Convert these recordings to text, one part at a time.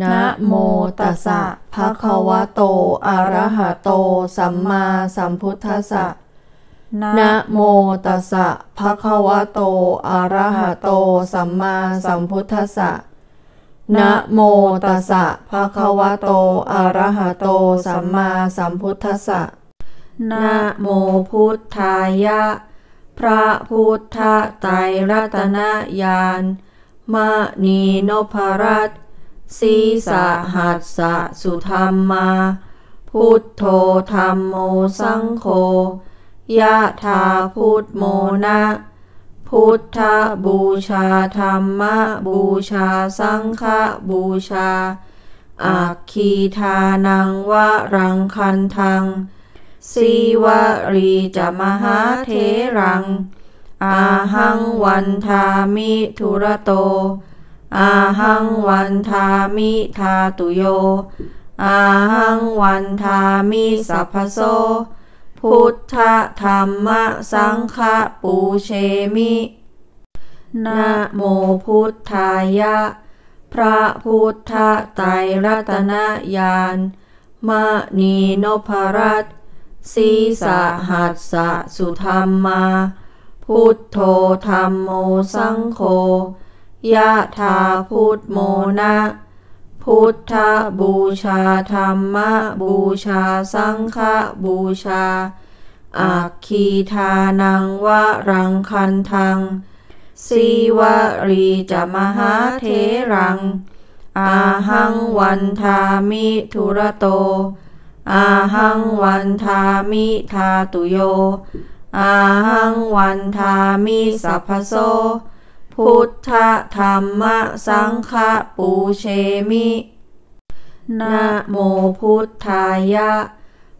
นะโมตัสสะภะคะวะโตอะระหะโตสัมมาสัมพุทธัสสะนะโมตัสสะภะคะวะโตอะระหะโตสัมมาสัมพุทธัสสะนะโมตัสสะภะคะวะโตอะระหะโตสัมมาสัมพุทธัสสะนะโมพุทธายะพระพุทธไตรรัตนญาณมณีนพรัตน์สีสหัสสะสุธรรมาพุทโธธัมโมสังโฆยะถาพุทโมนะพุทธบูชาธรรมบูชาสังฆบูชาอัคคีทานังวะรังคันธังสีวรีจมหาเถรังอาหังวันทามิธุระโตอาหังวันทามิธาตุโยอาหังวันทามิสัพพโสพุทธธรรมสังฆปูเชมินะโมพุทธายะพระพุทธไตรรัตนญาณมณีนพรัตน์สีสหัสสะสุธรรมาพุทโธธัมโมสังโฆยะถาพุทโมนะพุทธบูชาธรรมบูชาสังฆบูชาอัคคีทานังวะรังคันธังสีวรีจมหาเถรังอาหังวันทามิธุระโตอาหังวันทามิธาตุโยอาหังวันทามิสัพพโสพุทธธรรมสังฆปูเชมินะโมพุทธายะ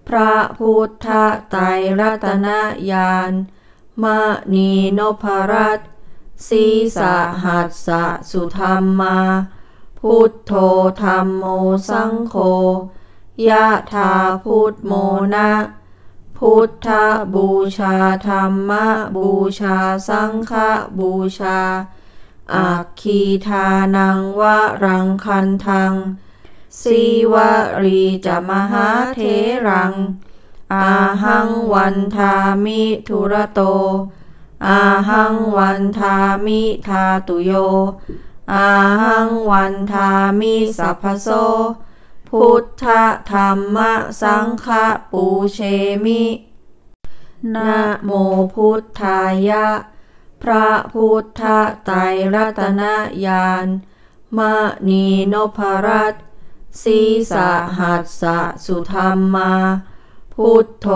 พระพุทธไตรรัตนญาณมณีนพรัตน์สีสหัสสะสุธรรมาพุทโธธัมโมสังโฆยะถาพุทโมนะพุทธบูชาธรรมบูชาสังฆบูชาอัคคีทานังวะรังคันธังสีวรีจมหาเถรังอาหังวันทามิธุระโตอาหังวันทามิธาตุโยอาหังวันทามิสัพพโสพุทธธรรมสังฆปูเชมินะโมพุทธายะพระพุทธไตรรัตนญาณมณีนพรัตน์สีสหัสสะสุธรรมาพุทโธ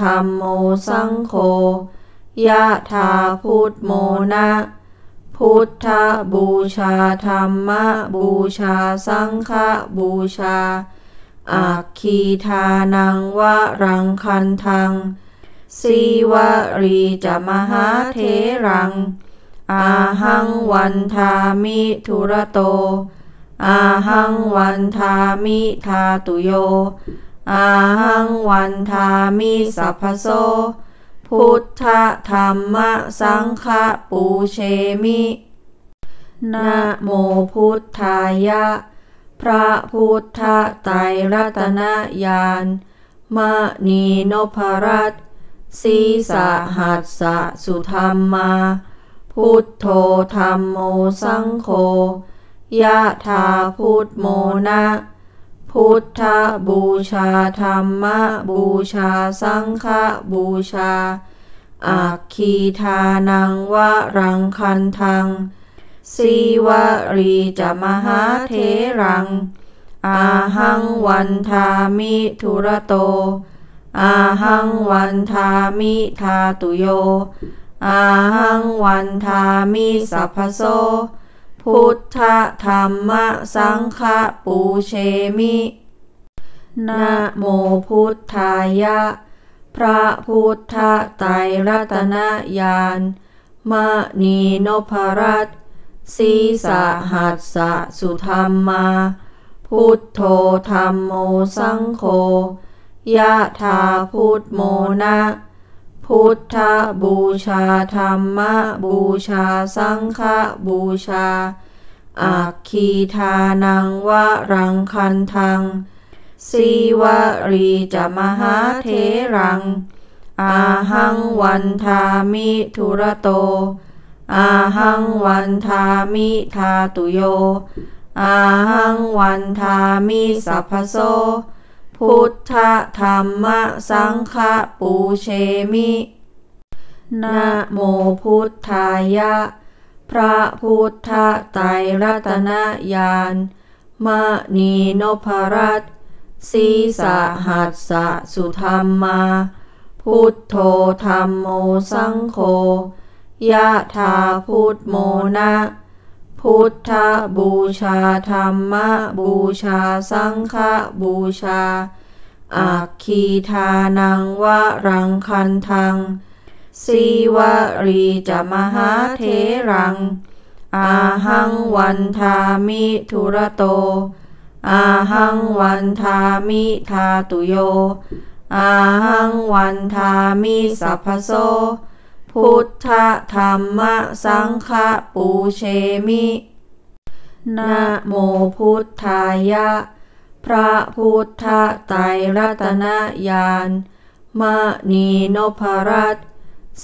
ธัมโมสังโฆยะถาพุทโมนะพุทธบูชาธรรมบูชาสังฆบูชาอัคคีทานังวะรังคันธังสีวรีจมหาเถรังอาหังวันทามิธุระโตอาหังวันทามิธาตุโยอาหังวันทามิสัพพโสพุทธธรรมสังฆปูเชมินะโมพุทธายะพระพุทธไตรรัตนญาณมณีนพรัตน์สีสหัสสะสุธรรมาพุทโธธัมโมสังโฆยะถาพุทโมนะพุทธบูชาธรรมบูชาสังฆบูชาอัคคีทานังวะรังคันธังสีวรีจมหาเถรังอาหังวันทามิธุระโตอาหังวันทามิธาตุโยอาหังวันทามิสัพพโสพุทธธรรมสังฆปูเชมินะโมพุทธายะพระพุทธไตรรัตนญาณมณีนพรัตน์สีสหัสสะสุธรรมาพุทโธธัมโมสังโฆยะถาพุทโมนะพุทธบูชาธรรมบูชาสังฆบูชา อัคคีทานังวะรังคันทังสีวะรีจะมหาเถรังอาหังวันทามิทุรโตอาหังวันทามิธาตุโยอาหังวันทามิสัพพโสพุทธธรรมสังฆปูเชมินะโมพุทธายะพระพุทธไตรรัตนญาณมณีนพรัตน์สีสหัสสะสุธรรมาพุทโธธรรมโมสังโฆยะถาพุทโมนะพุทธบูชาธรรมบูชาสังฆบูชาอัคคีทานังวะรังคันทังสีวะรีจะมหาเถรังอาหังวันทามิทุรโตอาหังวันทามิธาตุโยอาหังวันทามิสัพพโสพุทธธรรมสังฆปูเชมินะโมพุทธายะพระพุทธไตรรัตนญาณมณีนพรัตน์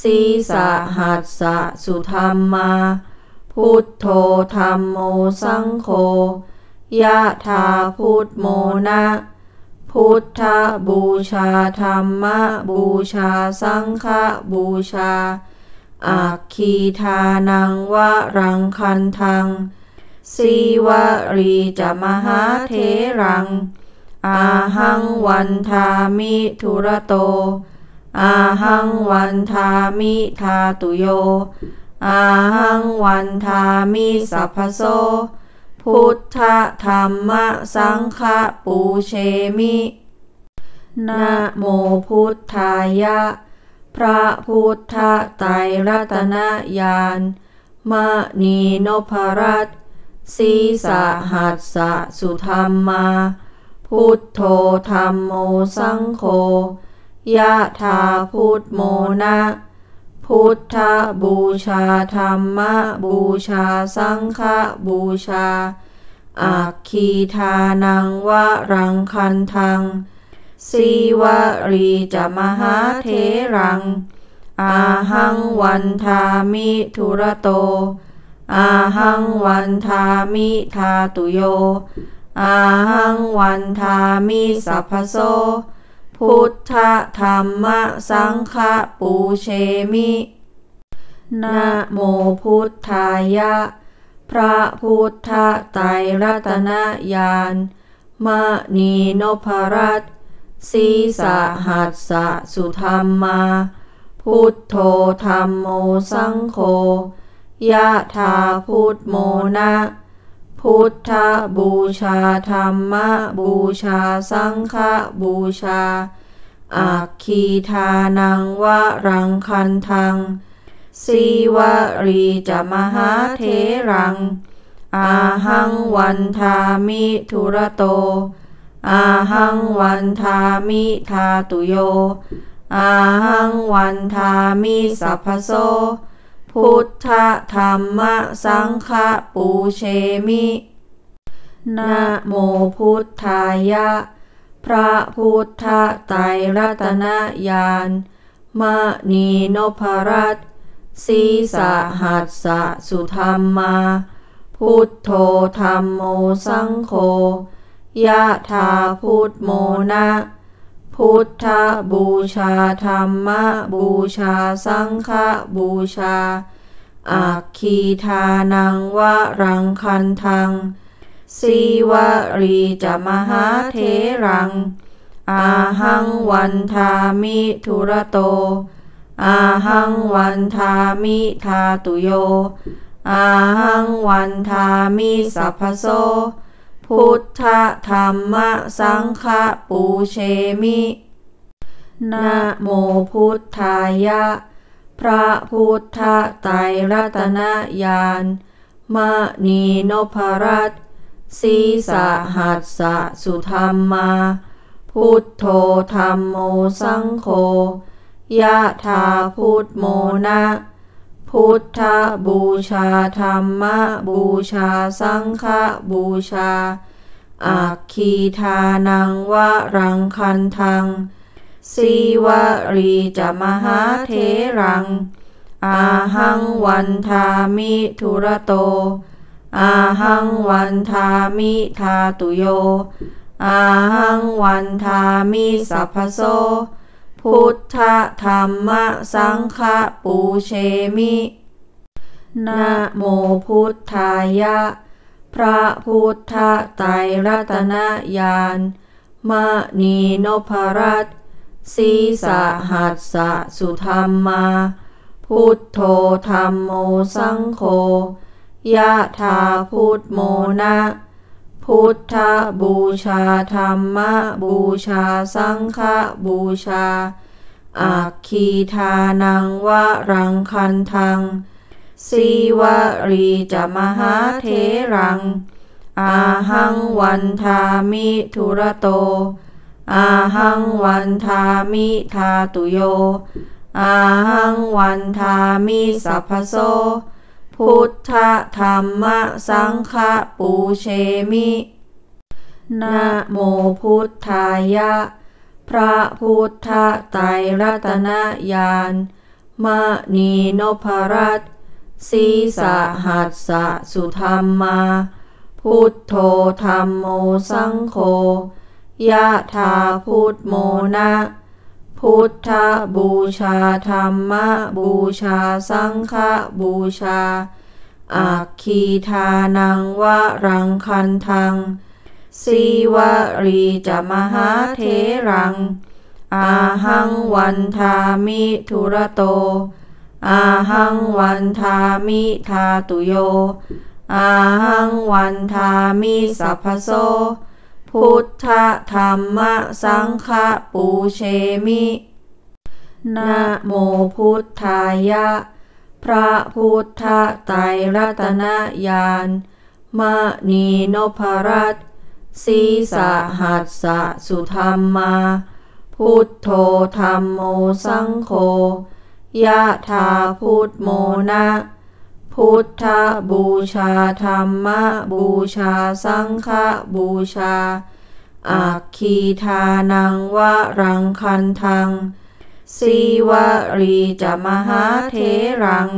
สีสหัสสะสุธรรมาพุทโธธรรมโมสังโฆยะถาพุทโมนะพุทธบูชาธรรมบูชาสังฆบูชาอัคคีทานังวะรังคันทังสีวะรีจะมหาเถรังอาหังวันทามิทุรโตอาหังวันทามิธาตุโยอาหังวันทามิสัพพโสพุทธธรรมสังฆปูเชมินะโมพุทธายะพระพุทธไตรรัตนญาณมณีนพรัตน์สีสหัสสะสุธรรมาพุทโธธรรมโมสังโฆยะถาพุทโมนะพุทธบูชาธรรมบูชาสังฆบูชาอัคคีทานังวะรังคันทังสีวะรีจะมหาเถรังอาหังวันทามิทุรโตอาหังวันทามิธาตุโยอาหังวันทามิสัพพโสพุทธธรรมสังฆปูเชมินะโมพุทธายะพระพุทธไตรรัตนญาณมณีนพรัตน์สีสหัสสะสุธรรมาพุทโธธรรมโมสังโฆยะถาพุทโมนะพุทธบูชาธรรมบูชาสังฆบูชาอัคคีทานังวะรังคันทังสีวะรีจะมหาเถรังอาหังวันทามิทุรโตอาหังวันทามิธาตุโยอาหังวันทามิสัพพโสพุทธธรรมสังฆปูเชมินะโมพุทธายะพระพุทธไตรรัตนญาณมณีนพรัตน์สีสหัสสะสุธรรมาพุทโธธรรมโมสังโฆยะถาพุทโมนะพุทธบูชาธรรมบูชาสังฆบูชาอัคคีทานังวะรังคันทังสีวะรีจะมหาเถรังอาหังวันทามิทุรโตอาหังวันทามิธาตุโยอาหังวันทามิสัพพโสพุทธธรรมสังฆปูเชมินะโมพุทธายะพระพุทธไตรรัตนญาณมณีนพรัตน์สีสหัสสะสุธรรมาพุทโธธรรมโมสังโฆยะถาพุทโมนะ พุทธบูชาธรรมบูชาสังฆบูชาอัคคีทานังวรังคันธังสีวรีจะมหาเถรังอาหังวันทามิธุระโตอาหังวันทามิธาตุโยอาหังวันทามิสัพพโสพุทธธรรมสังฆปูเชมินะโมพุทธายะพระพุทธไตรรัตนญาณมณีนพรัตน์สีสหัสสะสุธรรมาพุทโธธรรมโมสังโฆยะถาพุทโมนะพุทธบูชาธรรมบูชาสังฆบูชาอัคคีทานังวรังคันธังสีวรีจะมหาเถรังอาหังวันทามิธุระโตอาหังวันทามิธาตุโยอาหังวันทามิสัพพโสพุทธธรรมสังฆปูเชมินะโมพุทธายะพระพุทธไตรรัตนญาณมณีนพรัตน์สีสหัสสะสุธรรมาพุทโธธรรมโมสังโฆยะถาพุทโมนะพุทธบูชาธรรมบูชาสังฆบูชาอัคคีทานังวรังคันธังสีวรีจะมหาเถรังอาหังวันทามิธุระโตอาหังวันทามิธาตุโยอาหังวันทามิสัพพโสพุทธธรรมสังฆปูเชมินะโมพุทธายะพระพุทธไตรรัตนญาณมณีนพรัตน์สีสหัสสะสุธรรมาพุทโธธรรมโมสังโฆยะถาพุทโมนะพุทธบูชาธรรมบูชาสังฆบูชาอัคคีทานังวรังคันธังสีวรีจะมหาเถรัง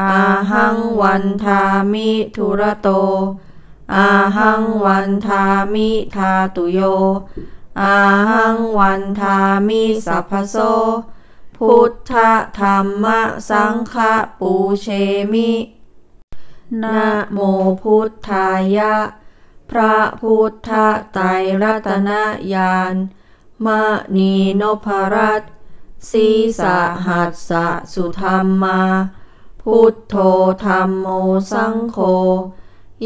อาหังวันทามิธุระโตอาหังวันทามิธาตุโยอาหังวันทามิสัพพโสพุทธธรรมสังฆปูเชมินะโมพุทธายะพระพุทธไตรรัตนญาณมณีนพรัตน์สีสหัสสะสุธรรมาพุทโธธรรมโมสังโฆ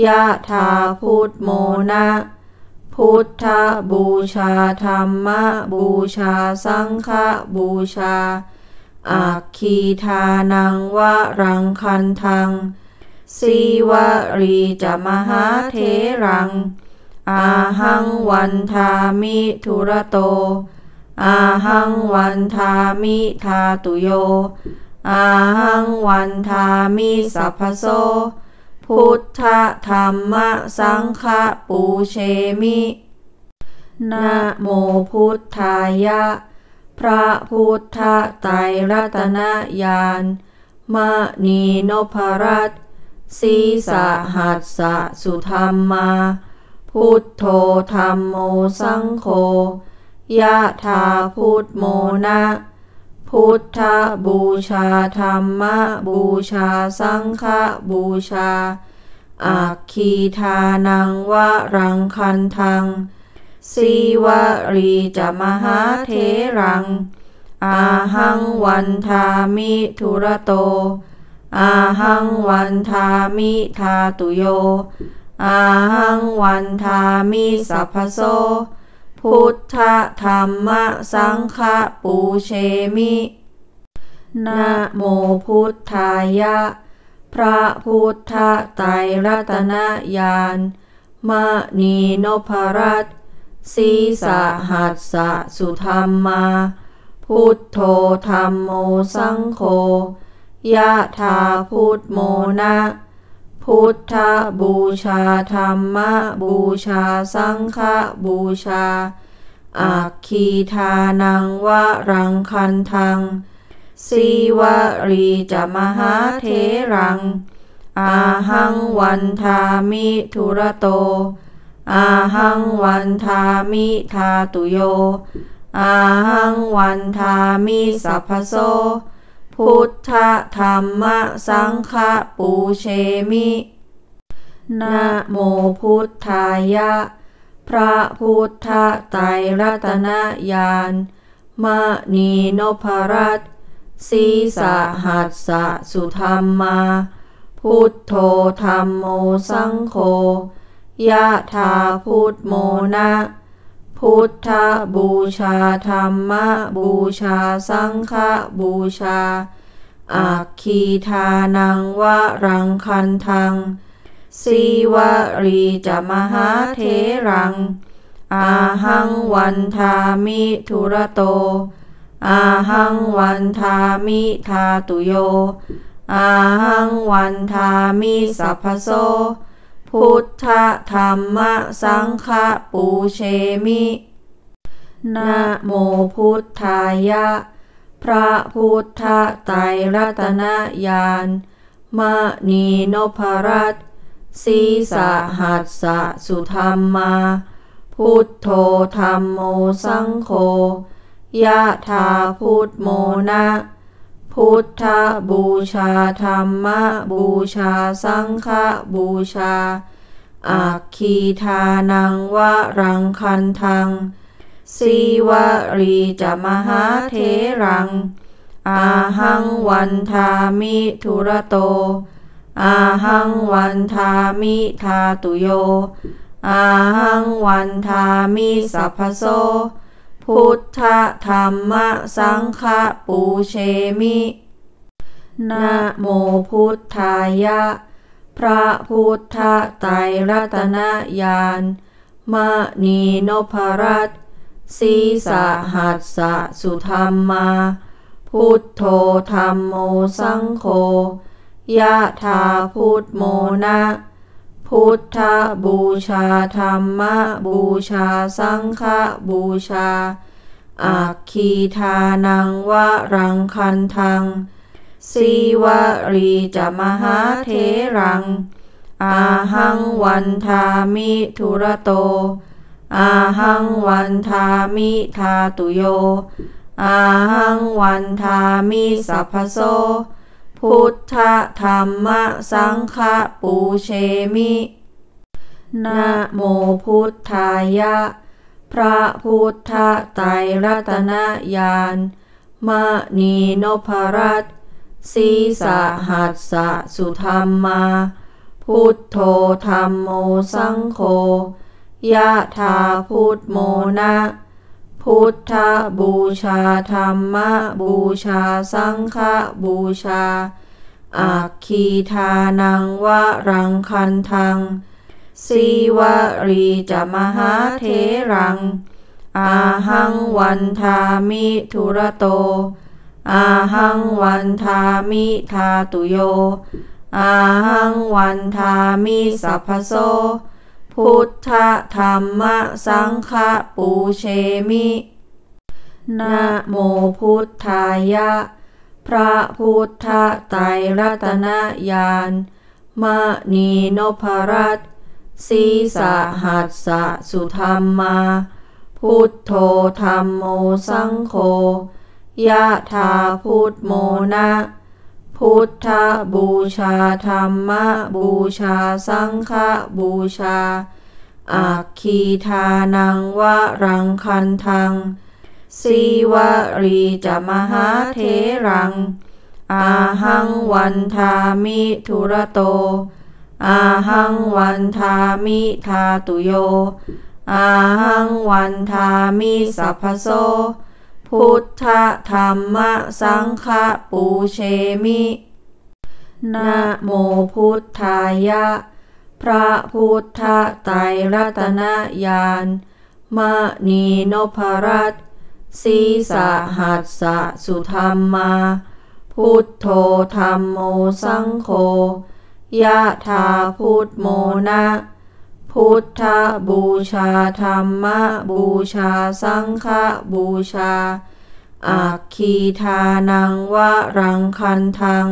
ยะถาพุทโมนะพุทธบูชาธรรมบูชาสังฆบูชาอัคคีทานังวรังคันธังสีวรีจะมหาเถรังอาหังวันทามิธุระโตอาหังวันทามิธาตุโยอาหังวันทามิสัพพโสพุทธธรรมสังฆปูเชมินะโมพุทธายะพระพุทธไตรรัตนญาณมณีนพรัตน์สีสหัสสะสุธรรมาพุทโธธรรมโมสังโฆยะถาพุทโมนะพุทธบูชาธรรมบูชาสังฆบูชาอัคคีทานังวรังคันธังสีวรีจะมหาเถรังอาหังวันทามิธุระโตอาหังวันทามิธาตุโยอาหังวันทามิสัพพโสพุทธธรรมสังฆปูเชมินะโมพุทธายะพระพุทธไตรรัตนญาณมณีนพรัตน์สีสหัสสะสุธรรมาพุทโธธรรมโมสังโฆ ยะถาพุทโมนะพุทธบูชาธรรมบูชาสังฆบูชาอัคคีทานังวะรังคันทังสีวรีจมหาเถรังอาหังวันทามิธุระโตอาหังวันทามิธาตุโยอาหังวันทามิสัพพโสพุทธธรรมสังฆปูเชมินะโมพุทธายะพระพุทธไตรรัตนญาณมณีนพรัตน์สีสหัสสะสุธรรมาพุทโธธรรมโมสังโฆยะถาพุทโมนะพุทธบูชาธรรมบูชาสังฆบูชาอัคคีทานังวะรังคันทังสีวรีจมหาเถรังอาหังวันทามิธุระโตอาหังวันทามิธาตุโยอาหังวันทามิสัพพโสพุทธธรรมสังฆปูเชมินะโมพุทธายะพระพุทธไตรรัตนญาณมณีนพรัตน์สีสหัสสะสุธรรมาพุทโธธรรมโมสังโฆยะถาพุทโมนะพุทธบูชาธรรมบูชาสังฆบูชาอัคคีทานังวะรังคันทังสีวรีจมหาเถรังอาหังวันทามิธุระโตอาหังวันทามิธาตุโยอาหังวันทามิสัพพโสพุทธธรรมสังฆปูเชมินะโมพุทธายะพระพุทธไตรรัตนญาณมณีนพรัตน์สีสหัสสะสุธรรมาพุทโธธรรมโมสังโฆยะถาพุทโมนะพุทธบูชาธรรมบูชาสังฆบูชาอัคคีทานังวะรังคันทังสีวรีจมหาเถรังอาหังวันทามิธุระโตอาหังวันทามิธาตุโยอาหังวันทามิสัพพโสพุทธธรรมสังฆปูเชมินะโมพุทธายะพระพุทธไตรรัตนญาณมณีนพรัตน์สีสหัสสะสุธรรมาพุทโธธรรมโมสังโฆยะถาพุทโมนะพุทธบูชาธรรมบูชาสังฆบูชาอัคคีทานังวะรังคันทังสีวรีจมหาเถรังอาหังวันทามิธุระโตอาหังวันทามิธาตุโยอาหังวันทามิสัพพโสพุทธธรรมสังฆปูเชมินะโมพุทธายะพระพุทธไตรรัตนญาณมณีนพรัตน์สีสหัสสะสุธรรมาพุทโธธรรมโมสังโฆยะถาพุทโมนะพุทธบูชาธรรมบูชาสังฆบูชาอัคคีทานังวะรังคันทังสีวรีจมหาเถรังอาหังวันทามิธุระโตอาหังวันทามิธาตุโยอาหังวันทามิสัพพโสพุทธธรรมสังฆปูเชมินะโมพุทธายะพระพุทธไตรรัตนญาณมณีนพรัตน์สีสหัสสะสุธรรมาพ พุทโธธัมโมสังโฆยะถาพุทโมนะพุทธบูชาธรรมบูชาสังฆบูชาอัคคีทานังวะรังคันทัง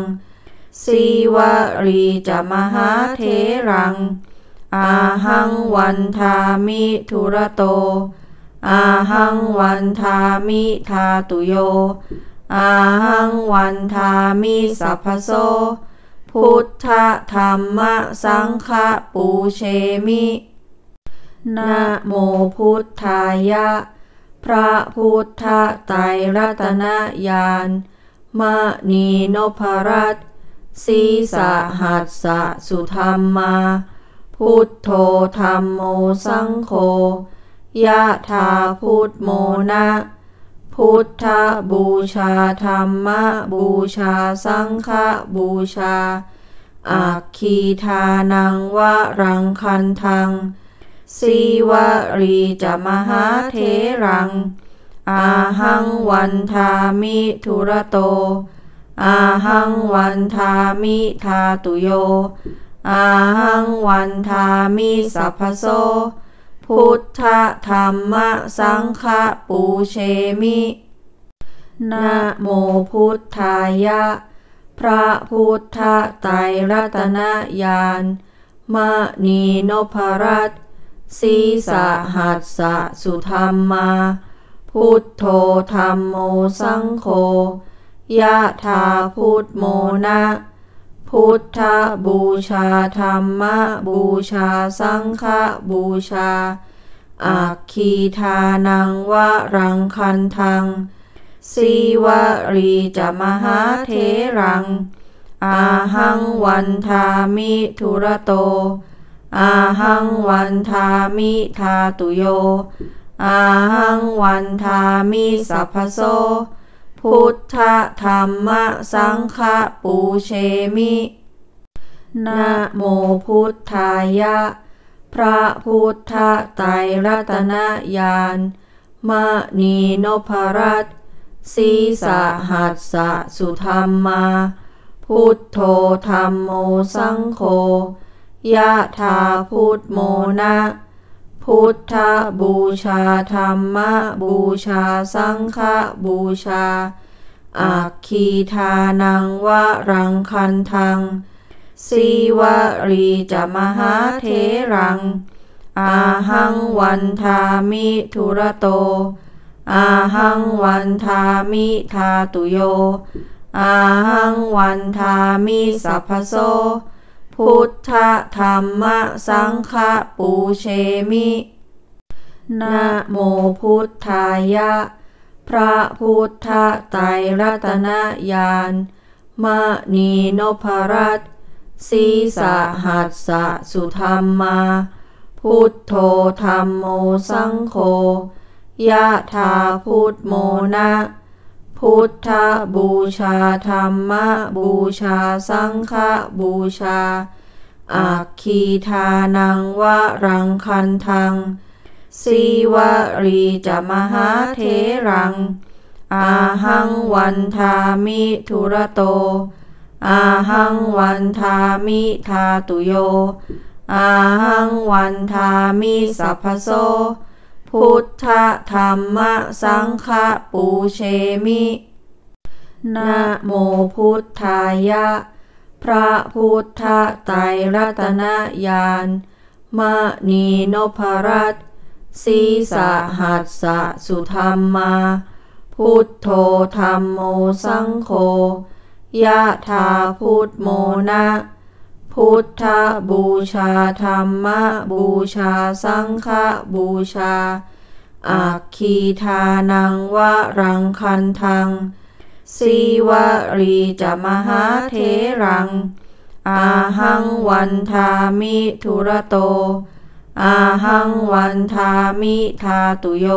สีวะรีจมหาเถรังอาหังวันทามิธุระโตอาหังวันทามิธาตุโยอาหังวันทามิสัพพโสพุทธธรรมสังฆปูเชมินะโมพุทธายะพระพุทธไตรรัตนญาณมณีนพรัตน์สีสหัสสะสุธรรมาพุทโธธัมโมสังโฆยะถาพุทโมนะพุทธบูชาธรรมบูชาสังฆบูชาอัคคีทานังวะรังคันทังสีวะรีจมหาเถรังอาหังวันทามิธุระโตอาหังวันทามิธาตุโยอาหังวันทามิสัพพโสพุทธธรรมสังฆปูเชมินะโมพุทธายะพระพุทธไตรรัตนญาณมณีนพรัตน์สีสหัสสะสุธรรมาพุทโธธัมโมสังโฆยะถาพุทโมนะพุทธบูชาธรรมบูชาสังฆบูชาอัคคีทานังวะรังคันทังสีวะรีจมหาเถรังอาหังวันทามิธุระโตอาหังวันทามิธาตุโยอาหังวันทามิสัพพโสพุทธธรรมสังฆปูเชมินะโมพุทธายะพระพุทธไตรรัตนญาณมณีนพรัตน์สีสหัสสะสุธรรมาพุทโธธัมโมสังโฆยะถาพุทโมนะพุทธบูชาธรรมบูชาสังฆบูชาอัคคีทานังวะรังคันทังสีวะรีจมหาเถรังอาหังวันทามิธุระโตอาหังวันทามิธาตุโยอาหังวันทามิสัพพโสพุทธธรรมสังฆปูเชมินะโมพุทธายะพระพุทธไตรรัตนญาณมณีนพรัตน์สีสหัสสะสุธรรมาพุทโธธัมโมสังโฆยะถาพุทโมนะพุทธบูชาธรรมบูชาสังฆบูชาอัคคีทานังวะรังคันทังสีวะรีจมหาเถรังอาหังวันทามิธุระโตอาหังวันทามิธาตุโยอาหังวันทามิสัพพโสพุทธธรรมสังฆปูเชมินะโมพุทธายะพระพุทธไตรรัตนญาณมณีนพรัตน์สีสหัสสะสุธรรมาพุทโธธัมโมสังโฆยะถาพุทโมนะพุทธบูชาธรรมบูชาสังฆบูชาอัคคีทานังวะรังคันทังสีวะรีจมหาเถรังอาหังวันทามิธุระโตอาหังวันทามิธาตุโย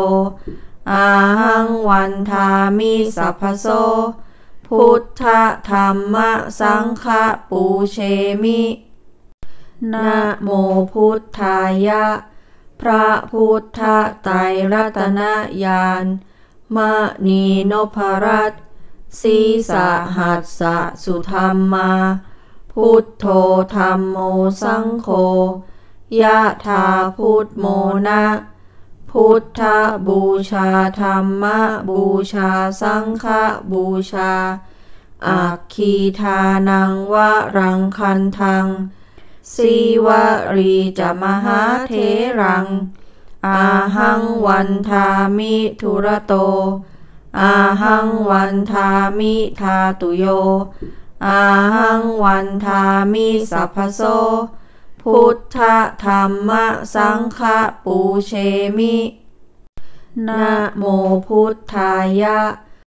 อาหังวันทามิสัพพโสพุทธธรรมสังฆปูเชมินะโมพุทธายะพระพุทธไตรรัตนญาณมณีนพรัตน์ สีสหัสสะสุธรรมาพุทโธธรรมโมสังโฆยะธาพุทโมนะพุทธบูชาธรรมบูชาสังฆบูชาอัคคีทานังวะรังคันทังสีวะรีจมหาเถรังอาหังวันทามิทุระโตอาหังวันทามิทาตุโยอาหังวันทามิสัพพโสพุทธธรรมสังฆปูเชมินะโมพุทธายะ